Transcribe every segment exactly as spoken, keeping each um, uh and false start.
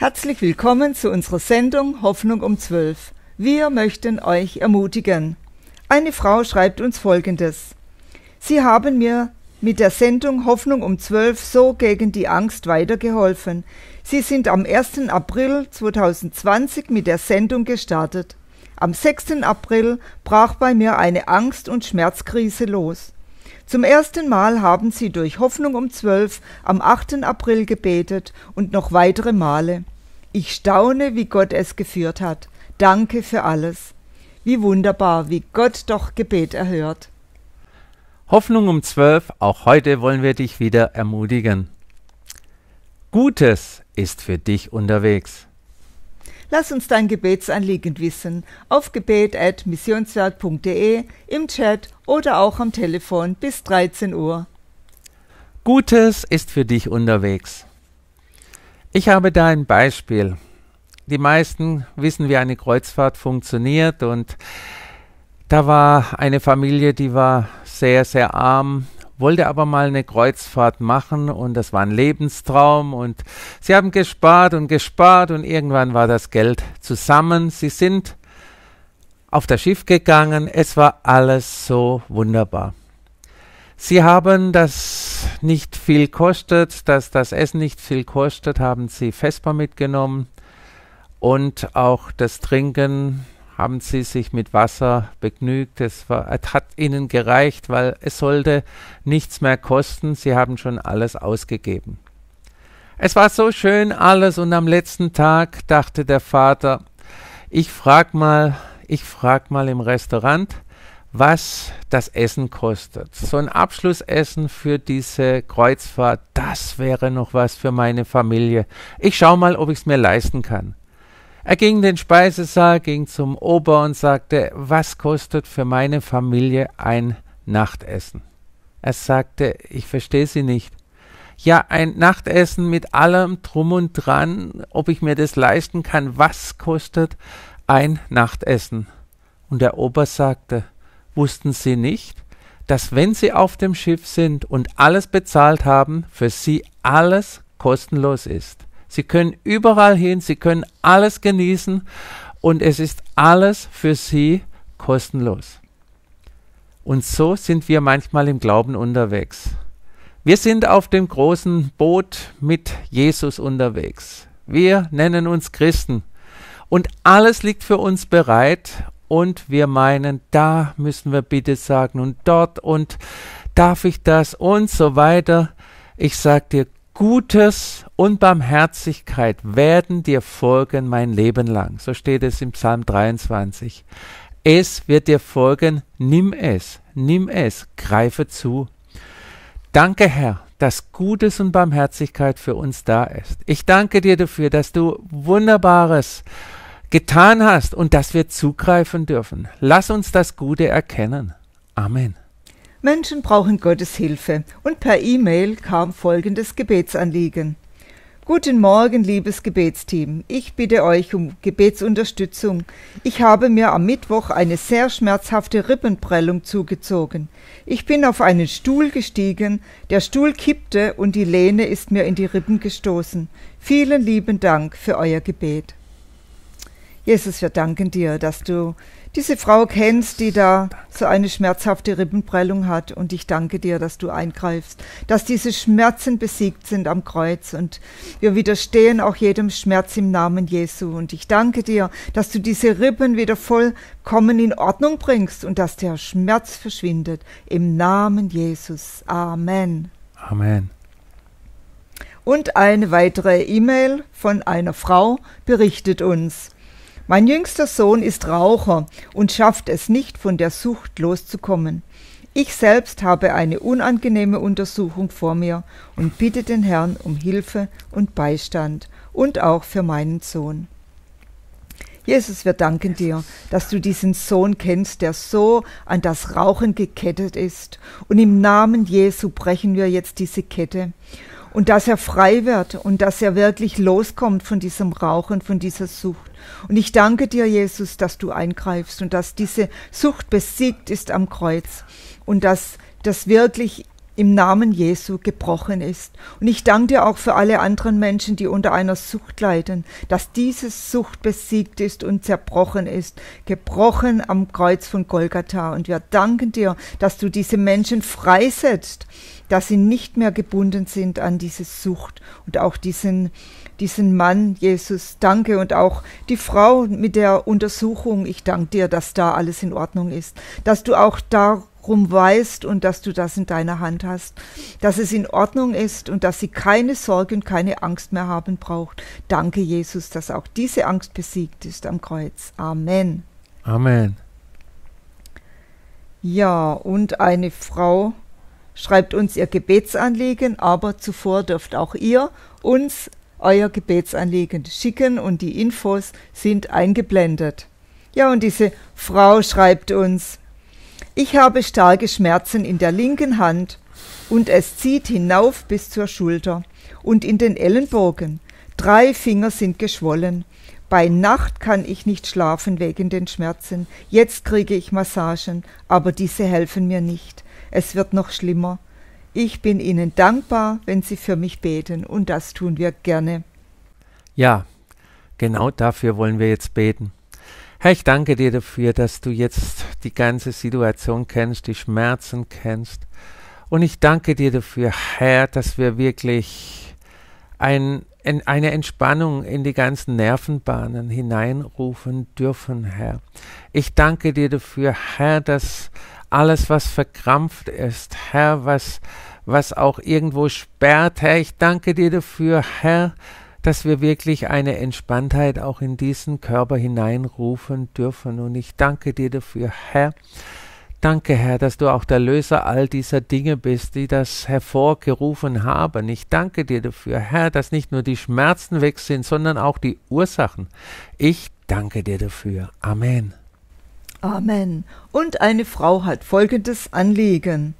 Herzlich willkommen zu unserer Sendung Hoffnung um zwölf. Wir möchten euch ermutigen. Eine Frau schreibt uns Folgendes. Sie haben mir mit der Sendung Hoffnung um zwölf so gegen die Angst weitergeholfen. Sie sind am ersten April zweitausendzwanzig mit der Sendung gestartet. Am sechsten April brach bei mir eine Angst- und Schmerzkrise los. Zum ersten Mal haben sie durch Hoffnung um zwölf am achten April gebetet und noch weitere Male. Ich staune, wie Gott es geführt hat. Danke für alles. Wie wunderbar, wie Gott doch Gebet erhört. Hoffnung um zwölf, auch heute wollen wir dich wieder ermutigen. Gutes ist für dich unterwegs. Lass uns dein Gebetsanliegen wissen auf gebet at missionswerk punkt de, im Chat oder auch am Telefon bis dreizehn Uhr. Gutes ist für dich unterwegs. Ich habe da ein Beispiel. Die meisten wissen, wie eine Kreuzfahrt funktioniert, und da war eine Familie, die war sehr, sehr arm, wollte aber mal eine Kreuzfahrt machen, und das war ein Lebenstraum, und sie haben gespart und gespart, und irgendwann war das Geld zusammen. Sie sind auf das Schiff gegangen, es war alles so wunderbar. Sie haben, das nicht viel kostet, dass das Essen nicht viel kostet, haben sie Vesper mitgenommen, und auch das Trinken haben sie sich mit Wasser begnügt. Es war, hat ihnen gereicht, weil es sollte nichts mehr kosten. Sie haben schon alles ausgegeben. Es war so schön alles, und am letzten Tag dachte der Vater, ich frage mal, ich frage mal im Restaurant, was das Essen kostet. So ein Abschlussessen für diese Kreuzfahrt, das wäre noch was für meine Familie. Ich schaue mal, ob ich es mir leisten kann. Er ging in den Speisesaal, ging zum Ober und sagte, was kostet für meine Familie ein Nachtessen? Er sagte, ich verstehe Sie nicht. Ja, ein Nachtessen mit allem Drum und Dran, ob ich mir das leisten kann, was kostet ein Nachtessen? Und der Ober sagte, wussten Sie nicht, dass wenn Sie auf dem Schiff sind und alles bezahlt haben, für Sie alles kostenlos ist? Sie können überall hin, Sie können alles genießen, und es ist alles für Sie kostenlos. Und so sind wir manchmal im Glauben unterwegs. Wir sind auf dem großen Boot mit Jesus unterwegs. Wir nennen uns Christen, und alles liegt für uns bereit, und wir meinen, da müssen wir bitte sagen und dort und darf ich das und so weiter. Ich sage dir, Gutes und Barmherzigkeit werden dir folgen mein Leben lang. So steht es im Psalm dreiundzwanzig. Es wird dir folgen, nimm es, nimm es, greife zu. Danke, Herr, dass Gutes und Barmherzigkeit für uns da ist. Ich danke dir dafür, dass du Wunderbares getan hast und dass wir zugreifen dürfen. Lass uns das Gute erkennen. Amen. Menschen brauchen Gottes Hilfe, und per E-Mail kam folgendes Gebetsanliegen. Guten Morgen, liebes Gebetsteam. Ich bitte euch um Gebetsunterstützung. Ich habe mir am Mittwoch eine sehr schmerzhafte Rippenprellung zugezogen. Ich bin auf einen Stuhl gestiegen, der Stuhl kippte und die Lehne ist mir in die Rippen gestoßen. Vielen lieben Dank für euer Gebet. Jesus, wir danken dir, dass du diese Frau kennst, die da so eine schmerzhafte Rippenprellung hat. Und ich danke dir, dass du eingreifst, dass diese Schmerzen besiegt sind am Kreuz. Und wir widerstehen auch jedem Schmerz im Namen Jesu. Und ich danke dir, dass du diese Rippen wieder vollkommen in Ordnung bringst und dass der Schmerz verschwindet. Im Namen Jesus. Amen. Amen. Und eine weitere E-Mail von einer Frau berichtet uns. Mein jüngster Sohn ist Raucher und schafft es nicht, von der Sucht loszukommen. Ich selbst habe eine unangenehme Untersuchung vor mir und bitte den Herrn um Hilfe und Beistand, und auch für meinen Sohn. Jesus, wir danken dir, dass du diesen Sohn kennst, der so an das Rauchen gekettet ist. Und im Namen Jesu brechen wir jetzt diese Kette. Und dass er frei wird und dass er wirklich loskommt von diesem Rauchen, von dieser Sucht. Und ich danke dir, Jesus, dass du eingreifst und dass diese Sucht besiegt ist am Kreuz. Und dass das wirklich im Namen Jesu gebrochen ist. Und ich danke dir auch für alle anderen Menschen, die unter einer Sucht leiden, dass diese Sucht besiegt ist und zerbrochen ist, gebrochen am Kreuz von Golgatha. Und wir danken dir, dass du diese Menschen freisetzt, dass sie nicht mehr gebunden sind an diese Sucht. Und auch diesen, diesen Mann, Jesus, danke. Und auch die Frau mit der Untersuchung, ich danke dir, dass da alles in Ordnung ist, dass du auch darum weißt und dass du das in deiner Hand hast, dass es in Ordnung ist und dass sie keine Sorge und keine Angst mehr haben braucht. Danke, Jesus, dass auch diese Angst besiegt ist am Kreuz. Amen. Amen. Ja, und eine Frau schreibt uns ihr Gebetsanliegen, aber zuvor dürft auch ihr uns euer Gebetsanliegen schicken und die Infos sind eingeblendet. Ja, und diese Frau schreibt uns: Ich habe starke Schmerzen in der linken Hand und es zieht hinauf bis zur Schulter und in den Ellenbogen. Drei Finger sind geschwollen. Bei Nacht kann ich nicht schlafen wegen den Schmerzen. Jetzt kriege ich Massagen, aber diese helfen mir nicht. Es wird noch schlimmer. Ich bin Ihnen dankbar, wenn Sie für mich beten, und das tun wir gerne. Ja, genau dafür wollen wir jetzt beten. Herr, ich danke dir dafür, dass du jetzt die ganze Situation kennst, die Schmerzen kennst. Und ich danke dir dafür, Herr, dass wir wirklich ein, ein, eine Entspannung in die ganzen Nervenbahnen hineinrufen dürfen, Herr. Ich danke dir dafür, Herr, dass alles, was verkrampft ist, Herr, was, was auch irgendwo sperrt, Herr, ich danke dir dafür, Herr, dass wir wirklich eine Entspanntheit auch in diesen Körper hineinrufen dürfen. Und ich danke dir dafür, Herr. Danke, Herr, dass du auch der Löser all dieser Dinge bist, die das hervorgerufen haben. Ich danke dir dafür, Herr, dass nicht nur die Schmerzen weg sind, sondern auch die Ursachen. Ich danke dir dafür. Amen. Amen. Und eine Frau hat folgendes Anliegen.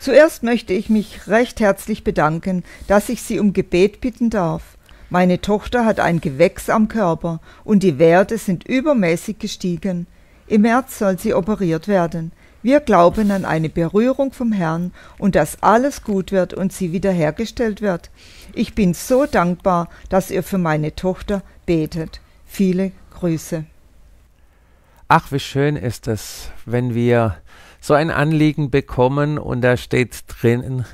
Zuerst möchte ich mich recht herzlich bedanken, dass ich Sie um Gebet bitten darf. Meine Tochter hat ein Gewächs am Körper und die Werte sind übermäßig gestiegen. Im März soll sie operiert werden. Wir glauben an eine Berührung vom Herrn und dass alles gut wird und sie wiederhergestellt wird. Ich bin so dankbar, dass ihr für meine Tochter betet. Viele Grüße. Ach, wie schön ist es, wenn wir so ein Anliegen bekommen und da steht drin: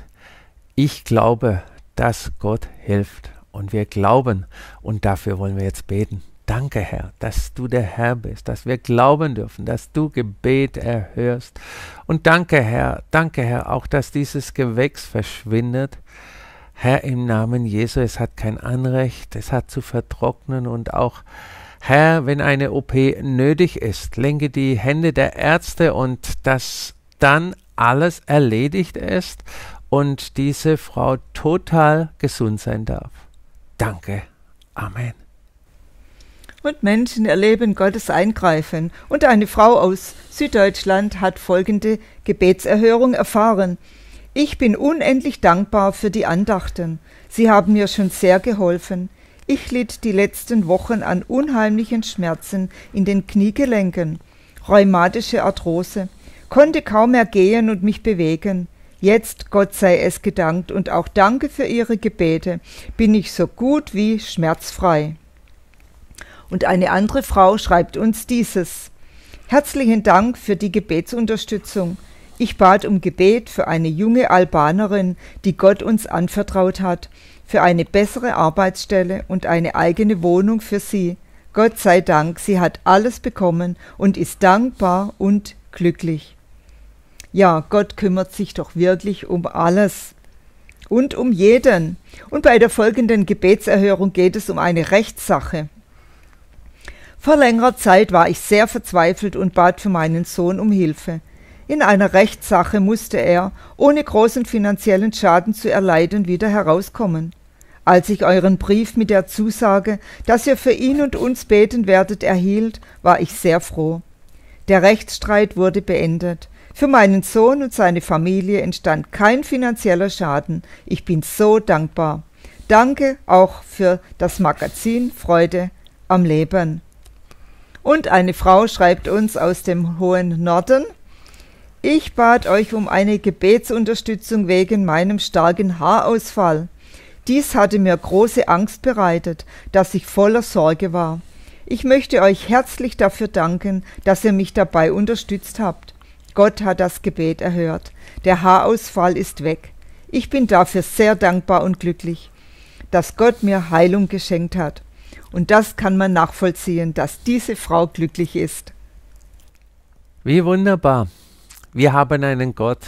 Ich glaube, dass Gott hilft. Und wir glauben und dafür wollen wir jetzt beten. Danke, Herr, dass du der Herr bist, dass wir glauben dürfen, dass du Gebet erhörst. Und danke, Herr, danke, Herr, auch, dass dieses Gewächs verschwindet. Herr, im Namen Jesu, es hat kein Anrecht, es hat zu vertrocknen und auch, Herr, wenn eine O P nötig ist, lenke die Hände der Ärzte und dass dann alles erledigt ist und diese Frau total gesund sein darf. Danke. Amen. Und Menschen erleben Gottes Eingreifen. Und eine Frau aus Süddeutschland hat folgende Gebetserhörung erfahren. Ich bin unendlich dankbar für die Andachten. Sie haben mir schon sehr geholfen. Ich litt die letzten Wochen an unheimlichen Schmerzen in den Kniegelenken, rheumatische Arthrose, konnte kaum mehr gehen und mich bewegen. Jetzt, Gott sei es gedankt und auch danke für Ihre Gebete, bin ich so gut wie schmerzfrei. Und eine andere Frau schreibt uns dieses: Herzlichen Dank für die Gebetsunterstützung. Ich bat um Gebet für eine junge Albanerin, die Gott uns anvertraut hat, für eine bessere Arbeitsstelle und eine eigene Wohnung für sie. Gott sei Dank, sie hat alles bekommen und ist dankbar und glücklich. Ja, Gott kümmert sich doch wirklich um alles und um jeden. Und bei der folgenden Gebetserhörung geht es um eine Rechtssache. Vor längerer Zeit war ich sehr verzweifelt und bat für meinen Sohn um Hilfe. In einer Rechtssache musste er, ohne großen finanziellen Schaden zu erleiden, wieder herauskommen. Als ich euren Brief mit der Zusage, dass ihr für ihn und uns beten werdet, erhielt, war ich sehr froh. Der Rechtsstreit wurde beendet. Für meinen Sohn und seine Familie entstand kein finanzieller Schaden. Ich bin so dankbar. Danke auch für das Magazin Freude am Leben. Und eine Frau schreibt uns aus dem hohen Norden: Ich bat euch um eine Gebetsunterstützung wegen meinem starken Haarausfall. Dies hatte mir große Angst bereitet, dass ich voller Sorge war. Ich möchte euch herzlich dafür danken, dass ihr mich dabei unterstützt habt. Gott hat das Gebet erhört. Der Haarausfall ist weg. Ich bin dafür sehr dankbar und glücklich, dass Gott mir Heilung geschenkt hat. Und das kann man nachvollziehen, dass diese Frau glücklich ist. Wie wunderbar. Wir haben einen Gott,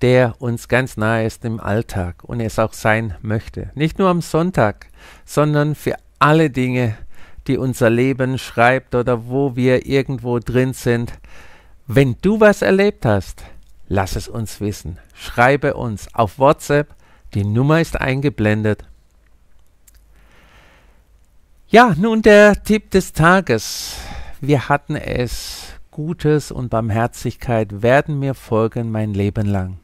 der uns ganz nahe ist im Alltag und es auch sein möchte. Nicht nur am Sonntag, sondern für alle Dinge, die unser Leben schreibt oder wo wir irgendwo drin sind. Wenn du was erlebt hast, lass es uns wissen. Schreibe uns auf WhatsApp. Die Nummer ist eingeblendet. Ja, nun der Tipp des Tages. Wir hatten es. Gutes und Barmherzigkeit werden mir folgen mein Leben lang.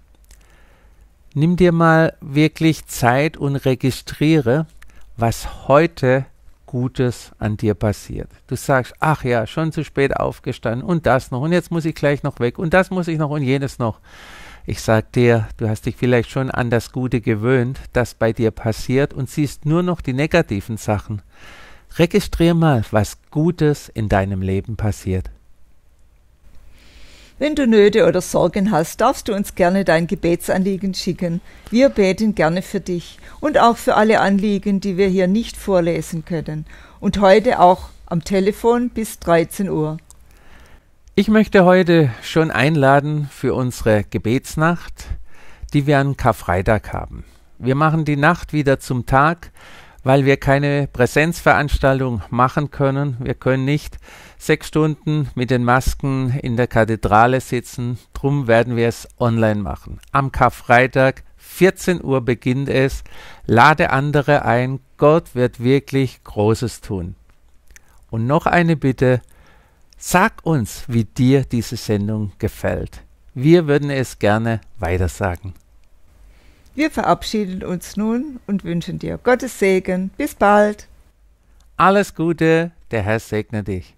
Nimm dir mal wirklich Zeit und registriere, was heute Gutes an dir passiert. Du sagst, ach ja, schon zu spät aufgestanden und das noch und jetzt muss ich gleich noch weg und das muss ich noch und jenes noch. Ich sag dir, du hast dich vielleicht schon an das Gute gewöhnt, das bei dir passiert und siehst nur noch die negativen Sachen. Registriere mal, was Gutes in deinem Leben passiert. Wenn du Nöte oder Sorgen hast, darfst du uns gerne dein Gebetsanliegen schicken. Wir beten gerne für dich und auch für alle Anliegen, die wir hier nicht vorlesen können. Und heute auch am Telefon bis dreizehn Uhr. Ich möchte heute schon einladen für unsere Gebetsnacht, die wir an Karfreitag haben. Wir machen die Nacht wieder zum Tag, weil wir keine Präsenzveranstaltung machen können. Wir können nicht sechs Stunden mit den Masken in der Kathedrale sitzen. Drum werden wir es online machen. Am Karfreitag, vierzehn Uhr beginnt es. Lade andere ein. Gott wird wirklich Großes tun. Und noch eine Bitte. Sag uns, wie dir diese Sendung gefällt. Wir würden es gerne weitersagen. Wir verabschieden uns nun und wünschen dir Gottes Segen. Bis bald. Alles Gute, der Herr segne dich.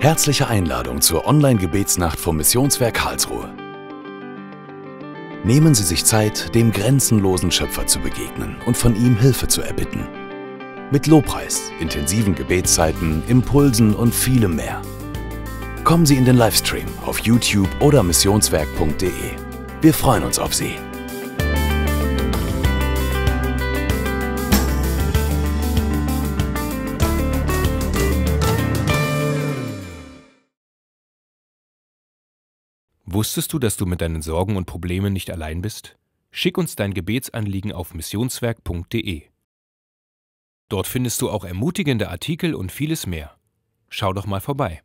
Herzliche Einladung zur Online-Gebetsnacht vom Missionswerk Karlsruhe. Nehmen Sie sich Zeit, dem grenzenlosen Schöpfer zu begegnen und von ihm Hilfe zu erbitten. Mit Lobpreis, intensiven Gebetszeiten, Impulsen und vielem mehr. Kommen Sie in den Livestream auf YouTube oder missionswerk punkt de. Wir freuen uns auf Sie. Wusstest du, dass du mit deinen Sorgen und Problemen nicht allein bist? Schick uns dein Gebetsanliegen auf missionswerk punkt de. Dort findest du auch ermutigende Artikel und vieles mehr. Schau doch mal vorbei.